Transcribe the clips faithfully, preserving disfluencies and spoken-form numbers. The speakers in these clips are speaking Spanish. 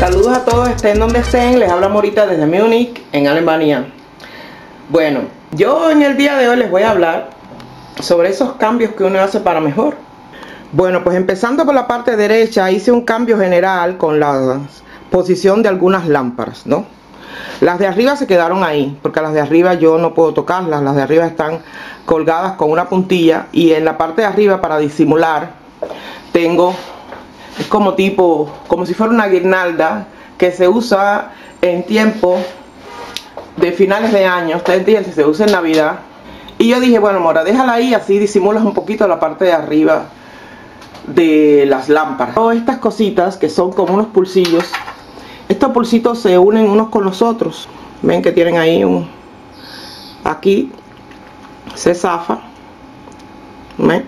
Saludos a todos, estén donde estén, les habla Morita desde Munich, en Alemania. Bueno, yo en el día de hoy les voy a hablar sobre esos cambios que uno hace para mejor. Bueno, pues empezando por la parte derecha, hice un cambio general con la posición de algunas lámparas, ¿no? Las de arriba se quedaron ahí, porque las de arriba yo no puedo tocarlas, las de arriba están colgadas con una puntilla, y en la parte de arriba, para disimular, tengo... Es como tipo, como si fuera una guirnalda que se usa en tiempo de finales de año, ustedes entienden, se usa en Navidad. Y yo dije, bueno, Mora, déjala ahí, así disimulas un poquito la parte de arriba de las lámparas. Todas estas cositas que son como unos pulsillos, estos pulsitos se unen unos con los otros. Ven que tienen ahí un... Aquí se zafa, ¿ven?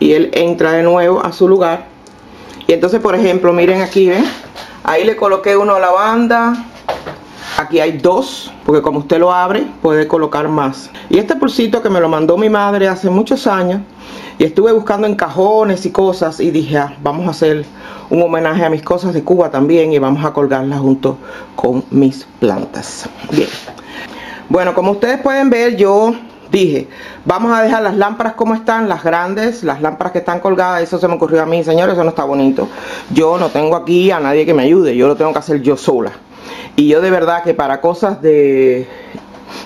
Y él entra de nuevo a su lugar. Y entonces, por ejemplo, miren aquí, ¿ven? Ahí le coloqué uno a la banda. Aquí hay dos, porque como usted lo abre, puede colocar más. Y este pulsito que me lo mandó mi madre hace muchos años, y estuve buscando en cajones y cosas, y dije, ah, vamos a hacer un homenaje a mis cosas de Cuba también, y vamos a colgarlas junto con mis plantas. Bien. Bueno, como ustedes pueden ver, yo... Dije, vamos a dejar las lámparas como están, las grandes, las lámparas que están colgadas. Eso se me ocurrió a mí, señores, eso no está bonito. Yo no tengo aquí a nadie que me ayude, yo lo tengo que hacer yo sola. Y yo de verdad que para cosas de,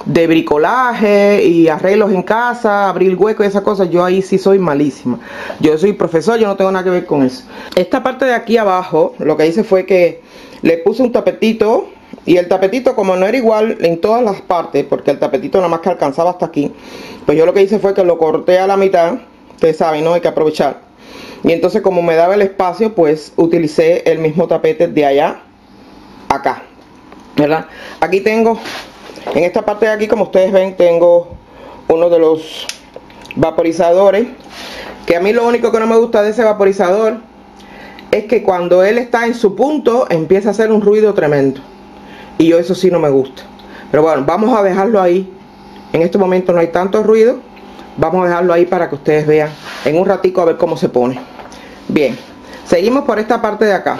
de bricolaje y arreglos en casa, abrir hueco y esas cosas, yo ahí sí soy malísima. Yo soy profesor, yo no tengo nada que ver con eso. Esta parte de aquí abajo, lo que hice fue que le puse un tapetito. Y el tapetito, como no era igual en todas las partes, porque el tapetito nada más que alcanzaba hasta aquí, pues yo lo que hice fue que lo corté a la mitad. Ustedes saben, ¿no? Hay que aprovechar. Y entonces, como me daba el espacio, pues utilicé el mismo tapete de allá acá, ¿verdad? Aquí tengo, en esta parte de aquí, como ustedes ven, tengo uno de los vaporizadores. Que a mí lo único que no me gusta de ese vaporizador es que cuando él está en su punto, empieza a hacer un ruido tremendo. Y yo eso sí no me gusta. Pero bueno, vamos a dejarlo ahí. En este momento no hay tanto ruido. Vamos a dejarlo ahí para que ustedes vean en un ratico a ver cómo se pone. Bien, seguimos por esta parte de acá.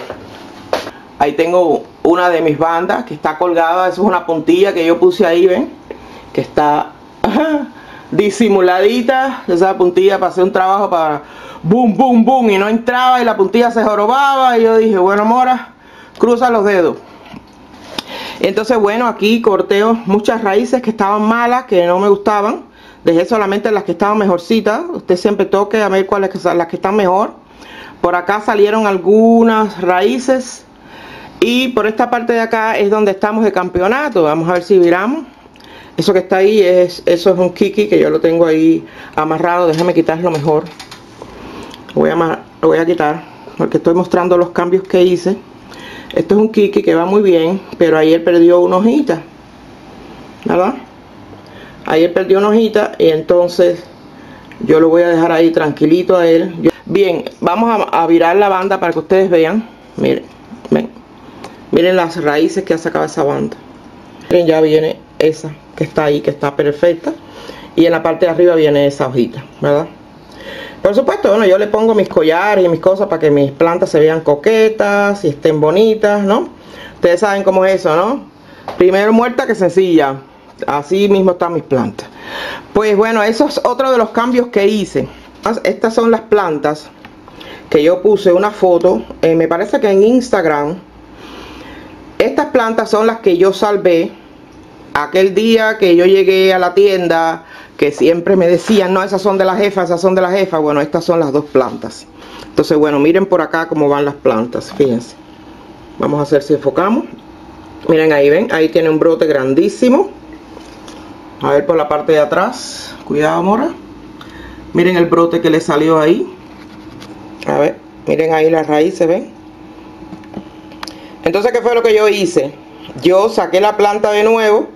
Ahí tengo una de mis bandas que está colgada. Eso es una puntilla que yo puse ahí, ¿ven? Que está ajá, disimuladita. Esa puntilla para hacer un trabajo para boom, boom, boom. Y no entraba y la puntilla se jorobaba. Y yo dije, bueno, Mora, cruza los dedos. Entonces, bueno, aquí corteo muchas raíces que estaban malas, que no me gustaban. Dejé solamente las que estaban mejorcitas. Usted siempre toque a ver cuáles son las que están mejor. Por acá salieron algunas raíces. Y por esta parte de acá es donde estamos de campeonato. Vamos a ver si viramos. Eso que está ahí, es, eso es un kiki que yo lo tengo ahí amarrado. Déjame quitarlo mejor. Lo voy a, amar, lo voy a quitar porque estoy mostrando los cambios que hice. Esto es un kiki que va muy bien, pero ayer perdió una hojita, ¿verdad? Ayer perdió una hojita y entonces yo lo voy a dejar ahí tranquilito a él. Yo... Bien, vamos a, a virar la banda para que ustedes vean. Miren, ven. Miren las raíces que ha sacado esa banda. Miren, ya viene esa que está ahí, que está perfecta. Y en la parte de arriba viene esa hojita, ¿verdad? Por supuesto, bueno, yo le pongo mis collares y mis cosas para que mis plantas se vean coquetas y estén bonitas, ¿no? Ustedes saben cómo es eso, ¿no? Primero muerta que sencilla. Así mismo están mis plantas. Pues bueno, eso es otro de los cambios que hice. Estas son las plantas que yo puse una foto. Eh, me parece que en Instagram. Estas plantas son las que yo salvé aquel día que yo llegué a la tienda, que siempre me decían, no, esas son de la jefa, esas son de la jefa. Bueno, estas son las dos plantas. Entonces, bueno, miren por acá cómo van las plantas, fíjense. Vamos a hacer si enfocamos. Miren ahí, ven, ahí tiene un brote grandísimo. A ver por la parte de atrás. Cuidado, Mora. Miren el brote que le salió ahí. A ver, miren ahí las raíces, ven. Entonces, ¿qué fue lo que yo hice? Yo saqué la planta de nuevo,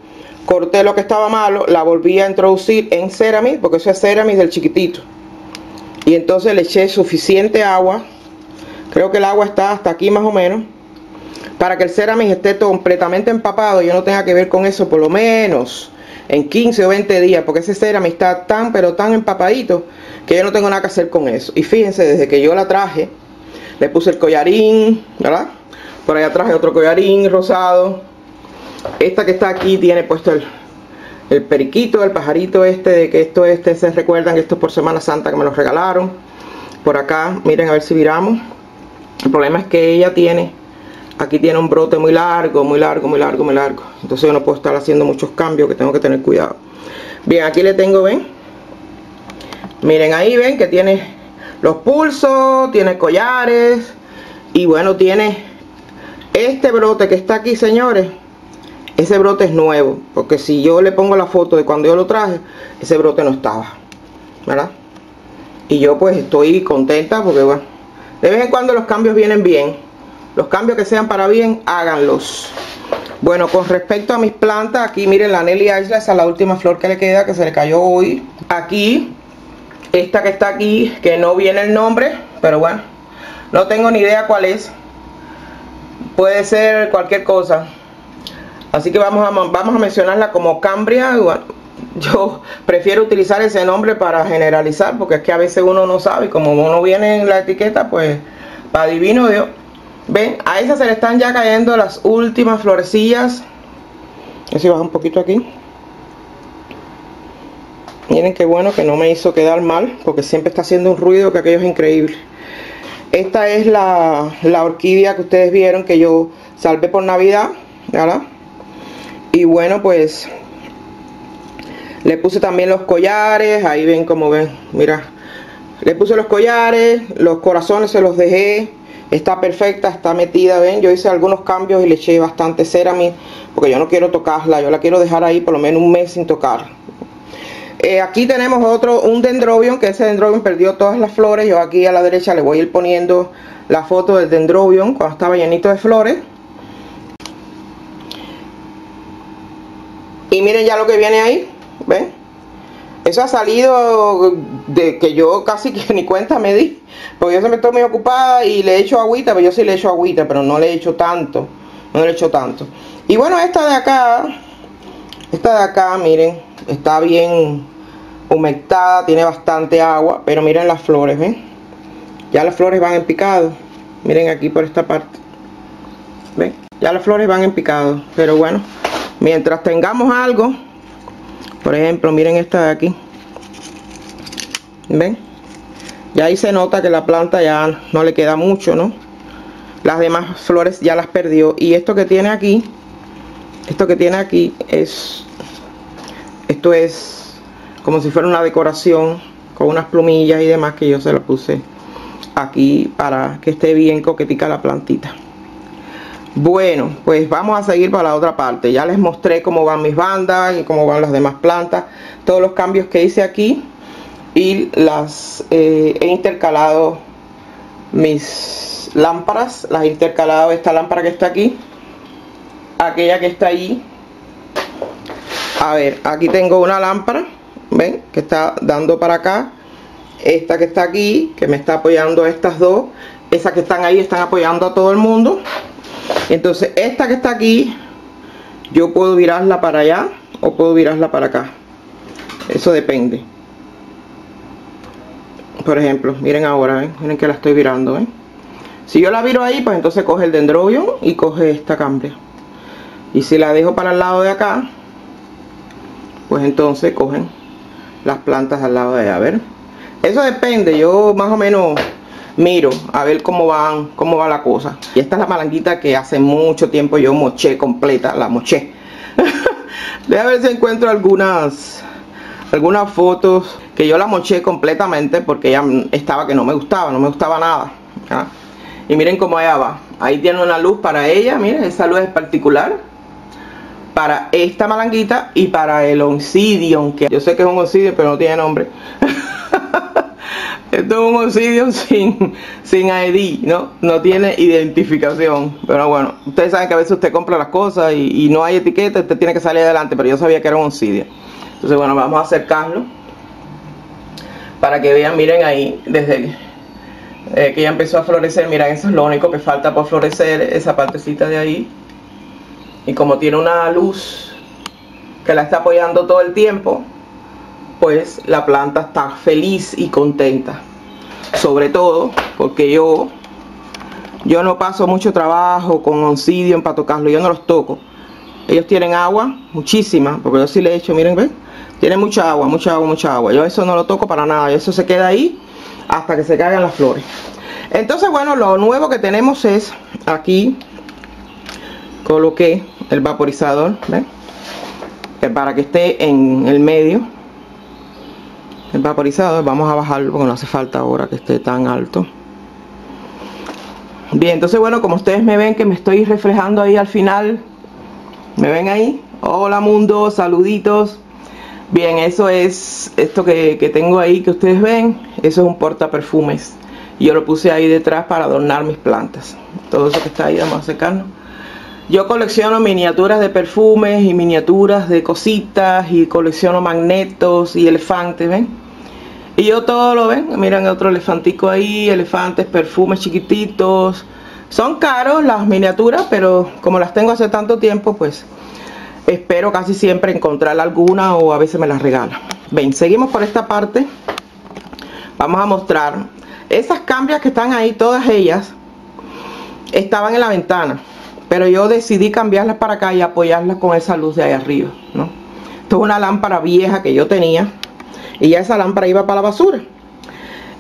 corté lo que estaba malo, la volví a introducir en ceramis, porque eso es ceramis del chiquitito. Y entonces le eché suficiente agua, creo que el agua está hasta aquí más o menos, para que el ceramis esté completamente empapado, yo no tenga que ver con eso por lo menos en quince o veinte días, porque ese ceramis está tan pero tan empapadito, que yo no tengo nada que hacer con eso. Y fíjense, desde que yo la traje, le puse el collarín, ¿verdad? Por allá traje otro collarín rosado. Esta que está aquí tiene puesto el, el periquito, el pajarito este, de que esto este se recuerdan que esto es por Semana Santa, que me los regalaron. Por acá, miren a ver si viramos. El problema es que ella tiene, aquí tiene un brote muy largo, muy largo, muy largo, muy largo. Entonces yo no puedo estar haciendo muchos cambios, que tengo que tener cuidado. Bien, aquí le tengo, ven. Miren ahí, ven que tiene los pulsos, tiene collares. Y bueno, tiene este brote que está aquí, señores. Ese brote es nuevo, porque si yo le pongo la foto de cuando yo lo traje, ese brote no estaba, ¿verdad? Y yo pues estoy contenta porque bueno, de vez en cuando los cambios vienen bien. Los cambios que sean para bien, háganlos. Bueno, con respecto a mis plantas, aquí miren la Nelly Isla, esa es la última flor que le queda, que se le cayó hoy. Aquí, esta que está aquí, que no viene el nombre, pero bueno, no tengo ni idea cuál es. Puede ser cualquier cosa. Así que vamos a, vamos a mencionarla como Cambria. Bueno, yo prefiero utilizar ese nombre para generalizar, porque es que a veces uno no sabe, y como uno viene en la etiqueta, pues adivino Dios. Ven, a esa se le están ya cayendo las últimas florecillas. Así baja un poquito aquí. Miren qué bueno que no me hizo quedar mal, porque siempre está haciendo un ruido que aquello es increíble. Esta es la, la orquídea que ustedes vieron que yo salvé por Navidad, ¿verdad? Y bueno, pues le puse también los collares. Ahí ven como ven, mira, le puse los collares, los corazones se los dejé. Está perfecta, está metida, ven. Yo hice algunos cambios y le eché bastante ceramid, porque yo no quiero tocarla, yo la quiero dejar ahí por lo menos un mes sin tocar. Eh, aquí tenemos otro, un dendrobium, que ese dendrobium perdió todas las flores. Yo aquí a la derecha le voy a ir poniendo la foto del dendrobium cuando estaba llenito de flores. Y miren ya lo que viene ahí, ¿ven? Eso ha salido de que yo casi que ni cuenta me di, porque yo siempre estoy muy ocupada y le echo agüita, pero yo sí le echo agüita, pero no le echo tanto, no le echo tanto. Y bueno, esta de acá, esta de acá, miren, está bien humectada, tiene bastante agua, pero miren las flores, ¿ven? Ya las flores van en picado, miren aquí por esta parte, ¿ven? Ya las flores van en picado, pero bueno, mientras tengamos algo, por ejemplo, miren esta de aquí, ¿ven? Ya ahí se nota que la planta ya no le queda mucho, ¿no? Las demás flores ya las perdió, y esto que tiene aquí, esto que tiene aquí es... Esto es como si fuera una decoración con unas plumillas y demás que yo se la puse aquí para que esté bien coquetica la plantita. Bueno, pues vamos a seguir para la otra parte. Ya les mostré cómo van mis bandas y cómo van las demás plantas. Todos los cambios que hice aquí y las eh, he intercalado mis lámparas. Las he intercalado, esta lámpara que está aquí, aquella que está allí. A ver, aquí tengo una lámpara, ¿ven? Que está dando para acá. Esta que está aquí, que me está apoyando a estas dos. Esas que están ahí están apoyando a todo el mundo. Entonces, esta que está aquí, yo puedo virarla para allá o puedo virarla para acá. Eso depende. Por ejemplo, miren ahora, ¿ven? Miren que la estoy virando, ¿ven? Si yo la viro ahí, pues entonces coge el dendrobium y coge esta cambria. Y si la dejo para el lado de acá, pues entonces cogen las plantas al lado de allá. A ver, eso depende, yo más o menos miro a ver cómo van, cómo va la cosa. Y esta es la palanquita que hace mucho tiempo yo moché completa, la moché. Deja ver si encuentro algunas algunas fotos que yo la moché completamente, porque ya estaba que no me gustaba, no me gustaba nada, ¿ah? Y miren cómo allá va, ahí tiene una luz para ella, miren, esa luz es particular para esta malanguita y para el Oncidium, que yo sé que es un Oncidium, pero no tiene nombre. Esto es un Oncidium sin, sin I D, ¿no? No tiene identificación. Pero bueno, ustedes saben que a veces usted compra las cosas y, y no hay etiqueta, usted tiene que salir adelante, pero yo sabía que era un Oncidium. Entonces, bueno, vamos a acercarlo para que vean, miren ahí, desde eh, que ya empezó a florecer, miren, eso es lo único que falta por florecer, esa partecita de ahí. Y como tiene una luz que la está apoyando todo el tiempo, pues la planta está feliz y contenta. Sobre todo porque yo Yo no paso mucho trabajo con Oncidium para tocarlo, yo no los toco. Ellos tienen agua, muchísima, porque yo sí le he hecho, miren, ¿ven? Tiene mucha agua, mucha agua, mucha agua. Yo eso no lo toco para nada, eso se queda ahí hasta que se caigan las flores. Entonces, bueno, lo nuevo que tenemos es, aquí coloqué el vaporizador, ¿ven? Para que esté en el medio. El vaporizador, vamos a bajarlo porque no hace falta ahora que esté tan alto. Bien, entonces, bueno, como ustedes me ven que me estoy reflejando ahí al final, ¿me ven ahí? Hola mundo, saluditos. Bien, eso es esto que, que tengo ahí que ustedes ven. Eso es un portaperfumes. Yo lo puse ahí detrás para adornar mis plantas. Todo eso que está ahí, vamos a secarnos. Yo colecciono miniaturas de perfumes y miniaturas de cositas y colecciono magnetos y elefantes, ¿ven? Y yo todo lo ven, miren otro elefantico ahí, elefantes, perfumes chiquititos. Son caros las miniaturas, pero como las tengo hace tanto tiempo, pues espero casi siempre encontrar alguna o a veces me las regalan. Ven, seguimos por esta parte. Vamos a mostrar. Esas cambrias que están ahí, todas ellas, estaban en la ventana. Pero yo decidí cambiarlas para acá y apoyarlas con esa luz de ahí arriba, ¿no? Esto es una lámpara vieja que yo tenía. Y ya esa lámpara iba para la basura.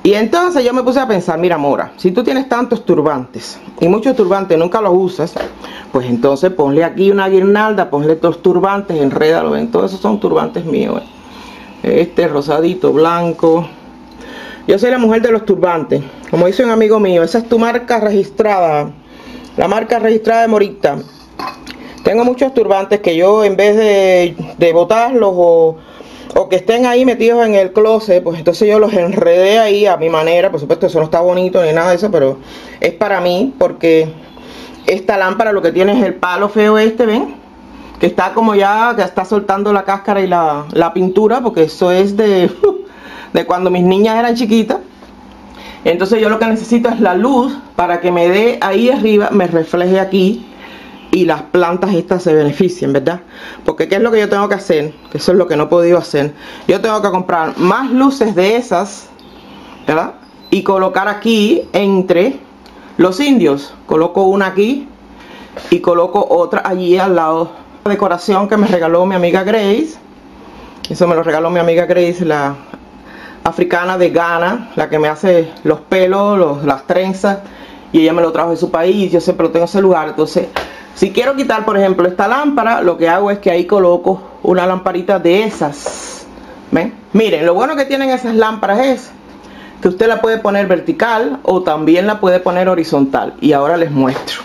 Y entonces yo me puse a pensar, mira Mora, si tú tienes tantos turbantes y muchos turbantes nunca los usas, pues entonces ponle aquí una guirnalda, ponle dos turbantes, enrédalo, ven, todos esos son turbantes míos, ¿eh? Este rosadito, blanco. Yo soy la mujer de los turbantes, como dice un amigo mío, esa es tu marca registrada, la marca registrada de Morita. Tengo muchos turbantes que yo en vez de, de botarlos o... o que estén ahí metidos en el closet, pues entonces yo los enredé ahí a mi manera. Por supuesto, eso no está bonito ni nada de eso, pero es para mí, porque esta lámpara lo que tiene es el palo feo este, ¿ven? Que está como ya, que está soltando la cáscara y la, la pintura, porque eso es de, de cuando mis niñas eran chiquitas. Entonces yo lo que necesito es la luz para que me dé ahí arriba, me refleje aquí. Y las plantas estas se beneficien, ¿verdad? Porque ¿qué es lo que yo tengo que hacer? Que eso es lo que no he podido hacer. Yo tengo que comprar más luces de esas, ¿verdad? Y colocar aquí entre los indios. Coloco una aquí y coloco otra allí al lado. La decoración que me regaló mi amiga Grace. Eso me lo regaló mi amiga Grace, la africana de Ghana. La que me hace los pelos, los, las trenzas. Y ella me lo trajo de su país. Yo siempre lo tengo en ese lugar. Entonces... si quiero quitar, por ejemplo, esta lámpara, lo que hago es que ahí coloco una lamparita de esas. ¿Ven? Miren, lo bueno que tienen esas lámparas es que usted la puede poner vertical o también la puede poner horizontal. Y ahora les muestro.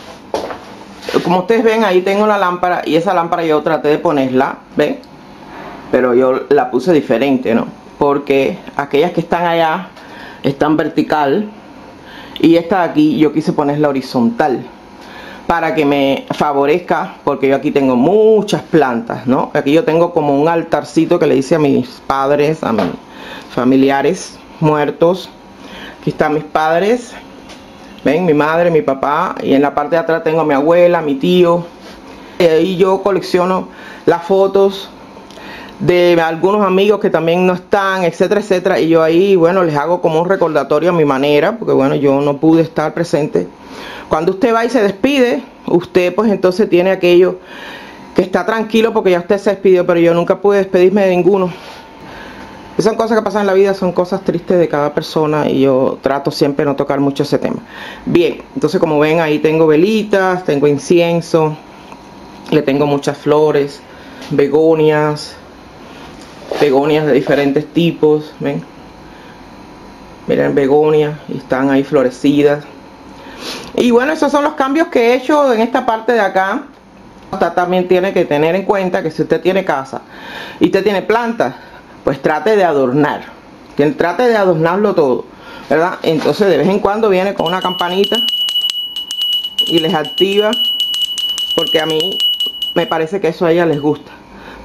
Como ustedes ven, ahí tengo la lámpara y esa lámpara yo traté de ponerla, ¿ven? Pero yo la puse diferente, ¿no? Porque aquellas que están allá están vertical y esta de aquí yo quise ponerla horizontal. Para que me favorezca, porque yo aquí tengo muchas plantas, ¿no? Aquí yo tengo como un altarcito que le hice a mis padres, a mis familiares muertos. Aquí están mis padres, ven, mi madre, mi papá, y en la parte de atrás tengo a mi abuela, a mi tío. Y ahí yo colecciono las fotos de algunos amigos que también no están, etcétera, etcétera. Y yo ahí, bueno, les hago como un recordatorio a mi manera, porque bueno, yo no pude estar presente. Cuando usted va y se despide, usted pues entonces tiene aquello que está tranquilo porque ya usted se despidió, pero yo nunca pude despedirme de ninguno. Son cosas que pasan en la vida, son cosas tristes de cada persona y yo trato siempre de no tocar mucho ese tema. Bien, entonces como ven ahí tengo velitas, tengo incienso, le tengo muchas flores, begonias, begonias de diferentes tipos, ven. Miren, begonias, están ahí florecidas. Y bueno, esos son los cambios que he hecho en esta parte de acá. Usted también tiene que tener en cuenta que si usted tiene casa y usted tiene plantas, pues trate de adornar, que trate de adornarlo todo, ¿verdad? Entonces de vez en cuando viene con una campanita y les activa, porque a mí me parece que eso a ella les gusta.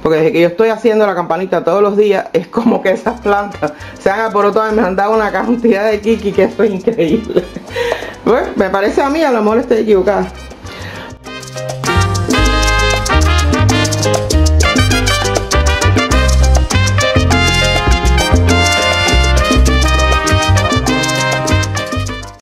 Porque desde que yo estoy haciendo la campanita todos los días, es como que esas plantas se han aportado y me han dado una cantidad de kiki que esto es increíble. Bueno, me parece a mí, a lo mejor estoy equivocada.